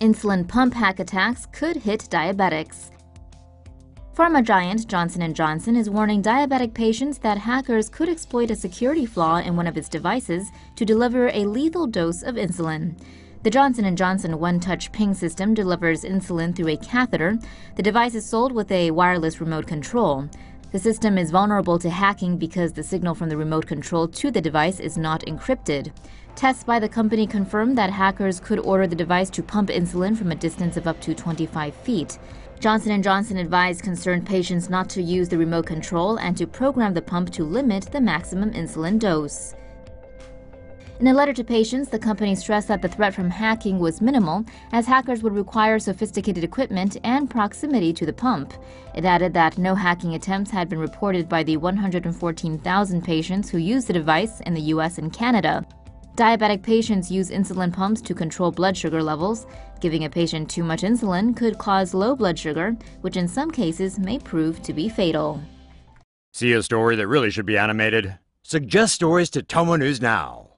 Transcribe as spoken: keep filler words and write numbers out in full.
Insulin pump hack attacks could hit diabetics. Pharma giant Johnson and Johnson is warning diabetic patients that hackers could exploit a security flaw in one of its devices to deliver a lethal dose of insulin. The Johnson and Johnson OneTouch Ping system delivers insulin through a catheter. The device is sold with a wireless remote control. The system is vulnerable to hacking because the signal from the remote control to the device is not encrypted. Tests by the company confirmed that hackers could order the device to pump insulin from a distance of up to twenty-five feet. Johnson and Johnson advised concerned patients not to use the remote control and to program the pump to limit the maximum insulin dose. In a letter to patients, the company stressed that the threat from hacking was minimal, as hackers would require sophisticated equipment and proximity to the pump. It added that no hacking attempts had been reported by the one hundred fourteen thousand patients who used the device in the U S and Canada. Diabetic patients use insulin pumps to control blood sugar levels. Giving a patient too much insulin could cause low blood sugar, which in some cases may prove to be fatal. See a story that really should be animated? Suggest stories to Tomo News now.